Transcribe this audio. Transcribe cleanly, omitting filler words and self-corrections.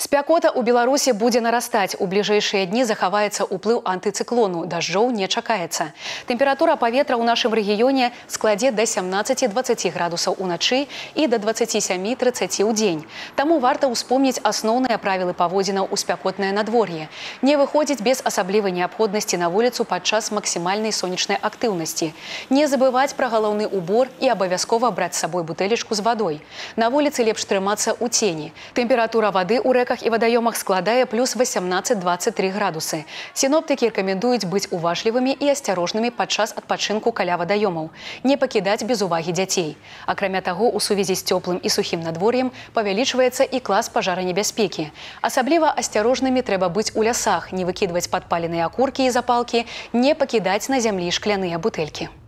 Спякота ў Беларусі будзе нарастаць. У бліжэйшыя дні захаваецца ўплыў антыцыклону. Дажджоў не чакаецца. Тэмпература паветра ў нашым рэгіёне складзе да 17-20 градусаў уначы і да 27-30 ў дзень. Таму варта ўспомніць асноўныя правілы паводзінаў у спякотнае надвор'е. Не выходзіць без асаблівай неабходнасці на вуліцу падчас максімальнай сонечнай актыўнасці. Не забываць пра галаўны убор і абавязкова браць з сабой бутэлечку з вадой. На вуліцы лепш трымацца ў цені. Тэмпература вады ў рэках і вадаёмах складае плюс 18-23 градусы. Синоптики рекомендуют быть уважлівымі и асцярожнымі падчас адпачынку каля вадаёмаў. Не покидать без уваги дзяцей. Акрамя таго, у сувязі з теплым и сухим надвор'ем павялічваецца и класс пажаранебяспекі. Асабліва асцярожнымі трэба быть у лясах, не выкидывать подпаленные окурки и запалки, не покидать на зямлі шкляныя бутэлькі.